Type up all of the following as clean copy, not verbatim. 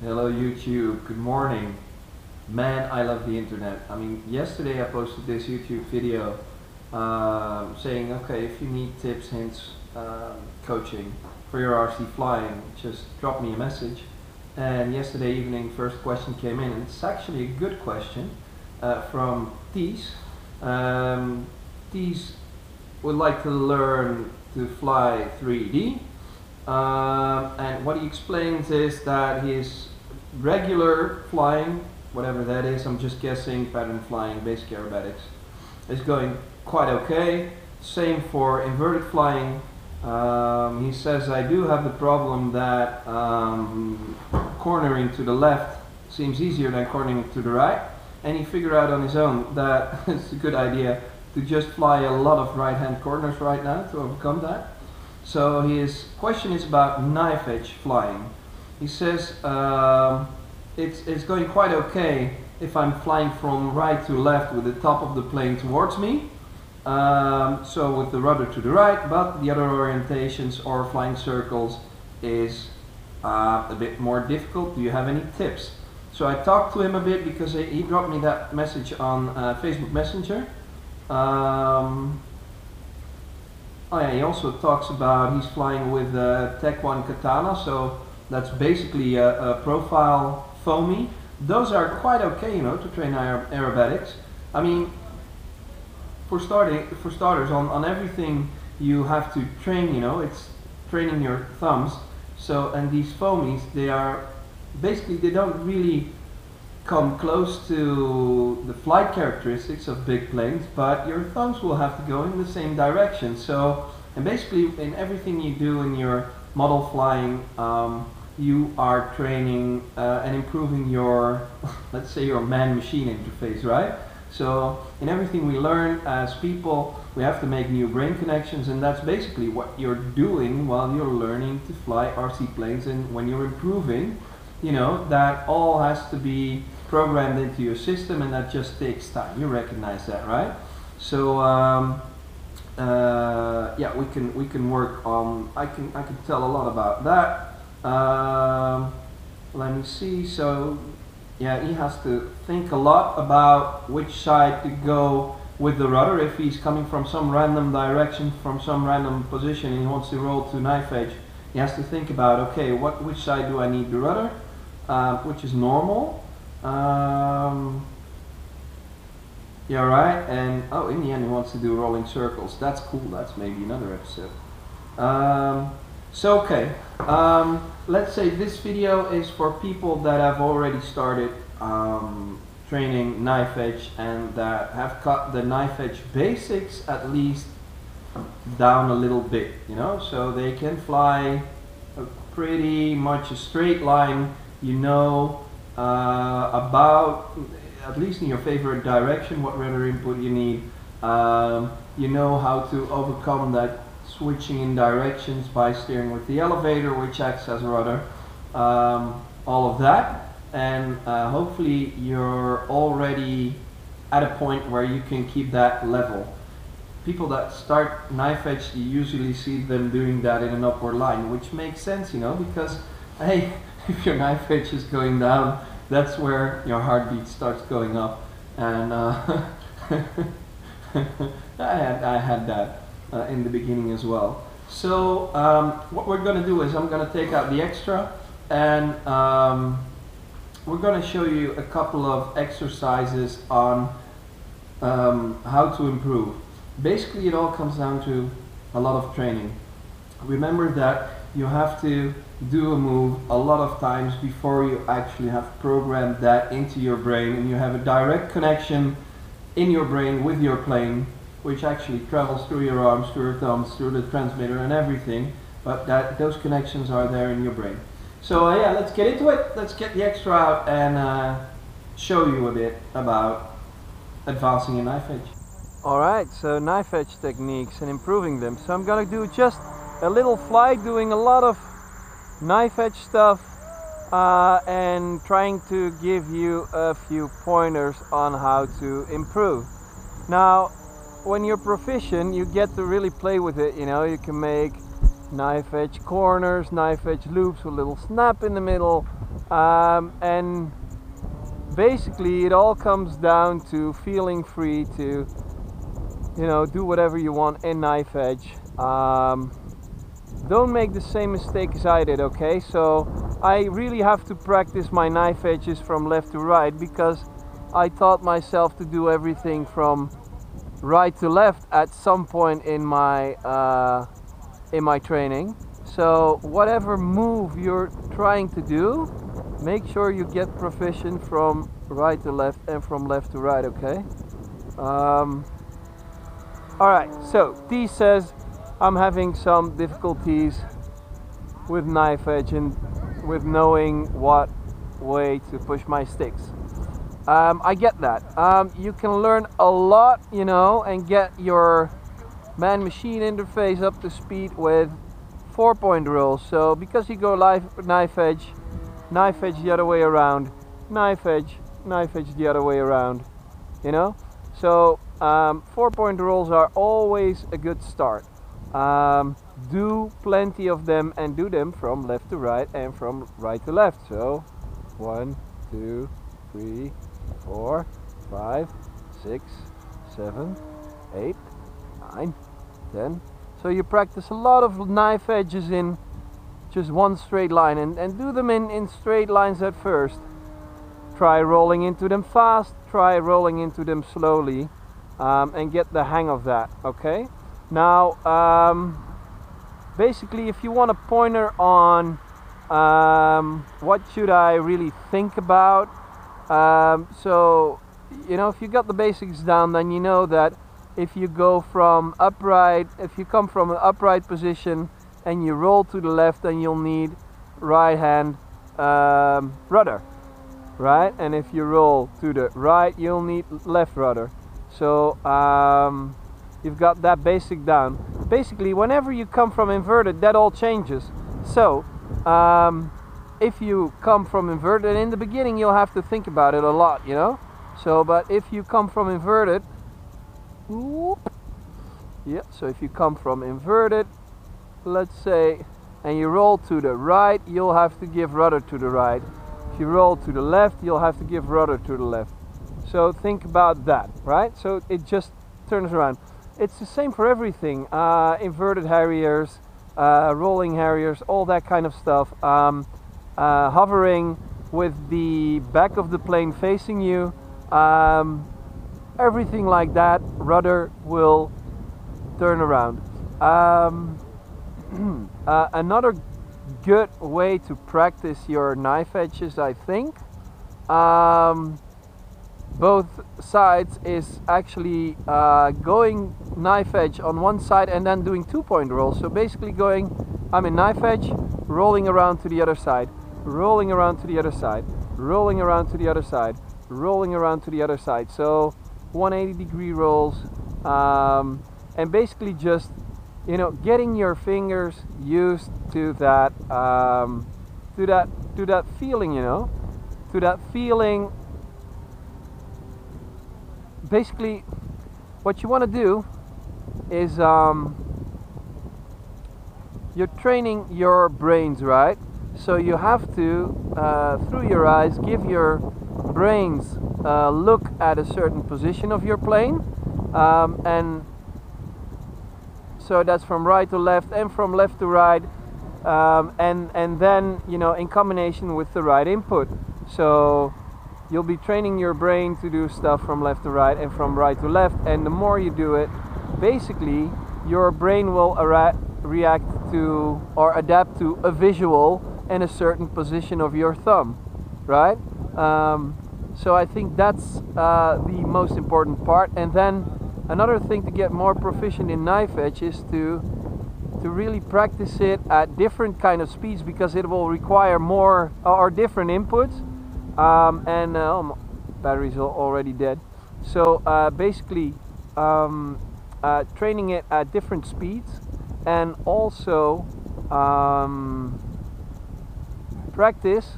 Hello YouTube, good morning. Man, I love the internet. I mean, yesterday I posted this YouTube video saying, okay, if you need tips, hints, coaching for your RC flying, just drop me a message. And yesterday evening, first question came in, and it's actually a good question from Thies. Thies would like to learn to fly 3D. And what he explains is that his regular flying, whatever that is, I'm just guessing, pattern flying, basic aerobatics, is going quite okay. Same for inverted flying. He says, I do have the problem that cornering to the left seems easier than cornering to the right. And he figured out on his own that it's a good idea to just fly a lot of right-hand corners right now to overcome that. So his question is about knife edge flying. He says it's going quite okay if I'm flying from right to left with the top of the plane towards me, so with the rudder to the right, but the other orientations or flying circles is a bit more difficult. Do you have any tips? So I talked to him a bit because he dropped me that message on Facebook Messenger. Oh yeah, he also talks about he's flying with Taekwon Katana, so that's basically a profile foamy. Those are quite okay, you know, to train aerobatics. I mean, for starters, on everything you have to train, you know, it's training your thumbs. So, and these foamies, they are basically, they don't really come close to the flight characteristics of big planes, but your thumbs will have to go in the same direction. So, and basically in everything you do in your model flying, you are training and improving your, let's say, your man-machine interface, right? So in everything we learn as people, we have to make new brain connections, and that's basically what you're doing while you're learning to fly RC planes. And when you're improving, you know, that all has to be programmed into your system, and that just takes time. You recognize that, right? So yeah, we can work on. I can tell a lot about that. Let me see. So yeah, he has to think a lot about which side to go with the rudder. If he's coming from some random direction, from some random position, and he wants to roll to knife edge, he has to think about, okay, which side do I need the rudder, which is normal. Yeah, right. And oh, in the end he wants to do rolling circles. That's cool. That's maybe another episode. So okay, let's say this video is for people that have already started training knife edge and that have cut the knife edge basics at least down a little bit, you know, so they can fly a pretty much a straight line, you know, about, at least in your favorite direction, what rudder input you need. You know how to overcome that switching in directions by steering with the elevator, which acts as a rudder, all of that. And hopefully you're already at a point where you can keep that level. People that start knife edge, you usually see them doing that in an upward line, which makes sense, you know, because hey, if your knife edge is going down, that's where your heartbeat starts going up. And I had that in the beginning as well. So what we're going to do is I'm going to take out the extra, and we're going to show you a couple of exercises on how to improve. Basically, it all comes down to a lot of training. Remember that you have to do a move a lot of times before you actually have programmed that into your brain, and you have a direct connection in your brain with your plane, which actually travels through your arms, through your thumbs, through the transmitter and everything, but that those connections are there in your brain. So yeah, let's get into it. Let's get the extra out and show you a bit about advancing a knife edge. Alright, so knife edge techniques and improving them. So I'm going to do just a little fly doing a lot of knife edge stuff and trying to give you a few pointers on how to improve. Now, when you're proficient, you get to really play with it, you know. You can make knife edge corners, knife edge loops with a little snap in the middle, And basically it all comes down to feeling free to, you know, do whatever you want in knife edge. Don't make the same mistake as I did, okay? So I really have to practice my knife edges from left to right, because I taught myself to do everything from right to left at some point in my training. So whatever move you're trying to do, make sure you get proficient from right to left and from left to right, okay? All right, so Thies says, I'm having some difficulties with knife edge and with knowing what way to push my sticks. I get that. You can learn a lot, you know, and get your man-machine interface up to speed with 4-point rules. So because you go knife edge the other way around, knife edge the other way around, you know? So 4-point rules are always a good start. Do plenty of them and do them from left to right and from right to left. So 1, 2, 3, 4, 5, 6, 7, 8, 9, 10. So you practice a lot of knife edges in just one straight line, and do them in straight lines at first. Try rolling into them fast, try rolling into them slowly, and get the hang of that, okay? Now, basically, if you want a pointer on what should I really think about, so, you know, if you got the basics down, then you know that if you go from upright, if you come from an upright position and you roll to the left, then you'll need right hand rudder, right? And if you roll to the right, you'll need left rudder. So you've got that basic down. Basically, whenever you come from inverted, that all changes. So if you come from inverted, in the beginning you'll have to think about it a lot, you know? So, but if you come from inverted, whoop, yeah, so if you come from inverted, let's say, and you roll to the right, you'll have to give rudder to the right. If you roll to the left, you'll have to give rudder to the left. So think about that, right? So it just turns around. It's the same for everything, inverted harriers, rolling harriers, all that kind of stuff. Hovering with the back of the plane facing you, everything like that, rudder will turn around. Another good way to practice your knife edges, I think, both sides, is actually going knife edge on one side and then doing 2-point rolls. So basically going, I'm in knife edge, rolling around to the other side, rolling around to the other side, rolling around to the other side, rolling around to the other side. So 180-degree rolls, and basically just, you know, getting your fingers used to that feeling, you know, to that feeling. Basically, what you want to do is you're training your brains, right? So you have to, through your eyes, give your brains a look at a certain position of your plane. And so that's from right to left and from left to right. And then, you know, in combination with the right input. So you'll be training your brain to do stuff from left to right and from right to left. And the more you do it, basically, your brain will react to or adapt to a visual and a certain position of your thumb, right? So I think that's the most important part. And then another thing to get more proficient in knife edge is to really practice it at different kind of speeds, because it will require more or different inputs. And batteries are already dead. So basically, training it at different speeds, and also practice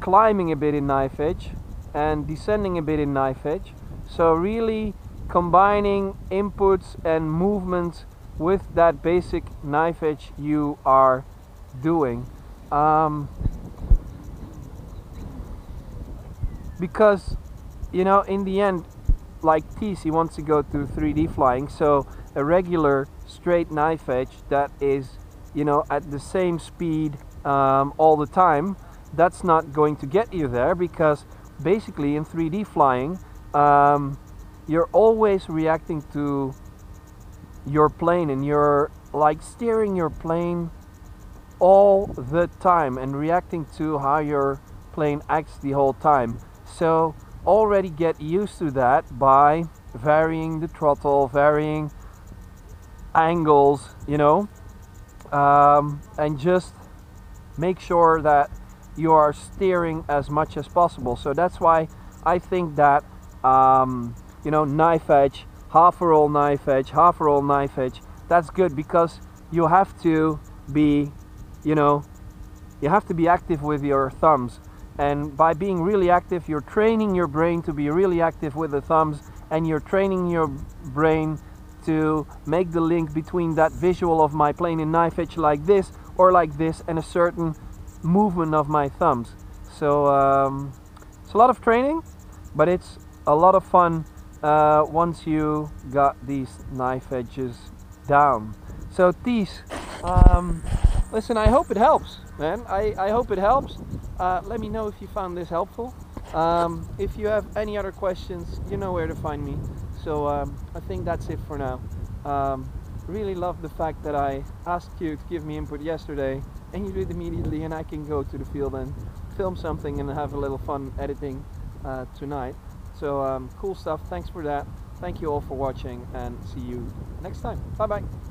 climbing a bit in knife edge and descending a bit in knife edge. So really combining inputs and movements with that basic knife edge you are doing. because, you know, in the end, like Thies, he wants to go to 3D flying, so a regular straight knife edge that is, you know, at the same speed all the time, that's not going to get you there, because basically in 3D flying, you're always reacting to your plane, and you're like steering your plane all the time and reacting to how your plane acts the whole time. So already get used to that by varying the throttle, varying angles, you know, and just make sure that you are steering as much as possible. So that's why I think that you know, knife edge, half roll knife edge, half roll knife edge, that's good, because you have to be, you know, you have to be active with your thumbs, and by being really active, you're training your brain to be really active with the thumbs, and you're training your brain to make the link between that visual of my plane in knife edge like this or like this and a certain movement of my thumbs. So it's a lot of training, but it's a lot of fun once you got these knife edges down. So Thies, listen, I hope it helps, man. I hope it helps. Let me know if you found this helpful. If you have any other questions, you know where to find me. So I think that's it for now. Really love the fact that I asked you to give me input yesterday and you did immediately, and I can go to the field and film something and have a little fun editing tonight. So cool stuff. Thanks for that. Thank you all for watching, and see you next time. Bye bye.